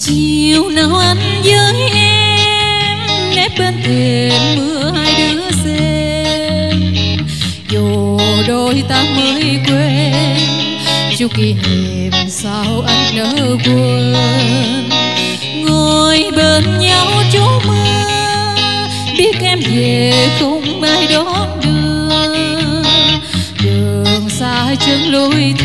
Chiều nào anh với em nép bên thềm mưa hai đứa xem, dù đôi ta mới quen chút kỷ niệm sao anh nỡ quên. Ngồi bên nhau chú mơ biết em về không ai đón đưa, đường xa chân lối thưa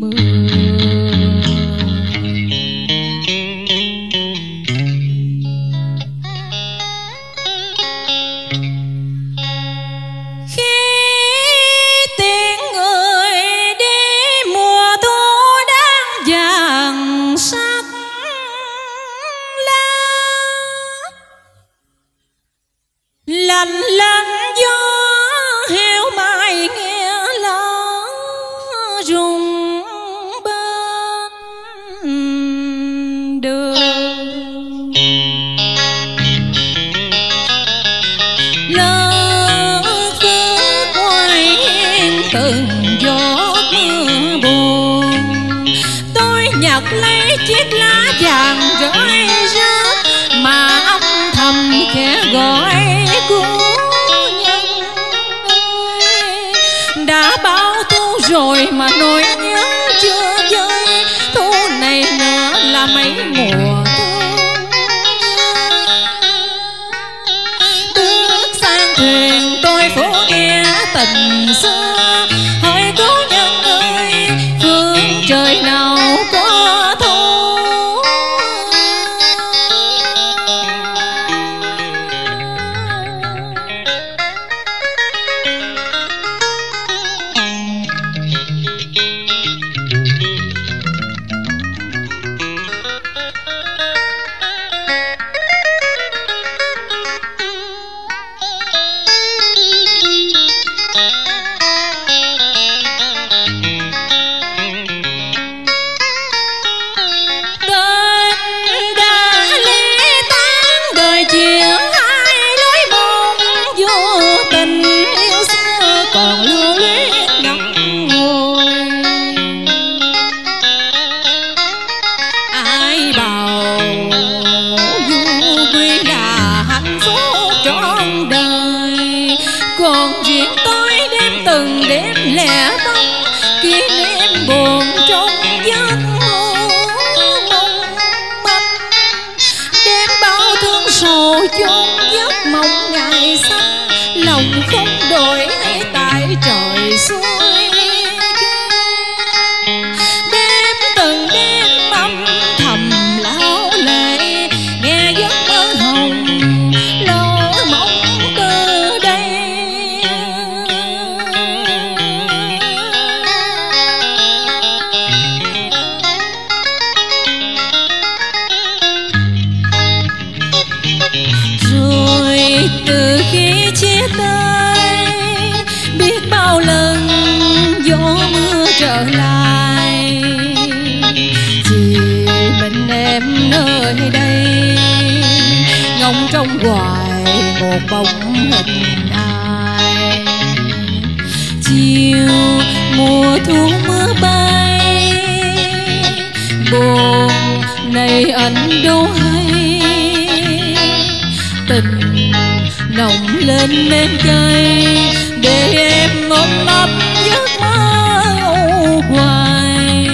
mưa. Lạnh lặng gió heo mai nghe lá rung bên đường, lỡ phước ngoài hiên từng gió mưa buồn. Tôi nhặt lấy chiếc lá vàng rơi rớt mà âm thầm khẽ gọi. Đã bao thu rồi mà nỗi nhớ chưa vơi, thu này nữa là mấy mùa thương. Bước sang thuyền tôi phố nghe tình xưa, hỏi cố nhân ơi phương trời nào có thu. Chốn giấc mộng ngày xanh lòng không đổi hay tại trời xuôi. Đêm từng đêm âm thầm lão lệ nghe giấc mơ hồng lo mộng từ đây. Từ khi chia tay biết bao lần gió mưa trở lại, chỉ mình em nơi đây ngóng trong hoài một bóng hình ai. Chiều mùa thu mưa bay buồn này anh đâu hay, tình nồng lên em cay để em ngóng ngập giấc mơ hoài.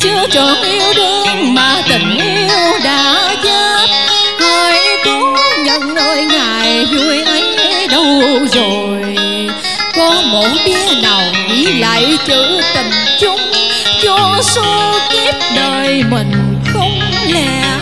Chưa trọn yêu đương mà tình yêu đã chết, hỏi cố nhân ơi ngày vui ấy đâu rồi. Có một đứa nào nghĩ lại chữ tình chung cho số kiếp đời mình không lẻ.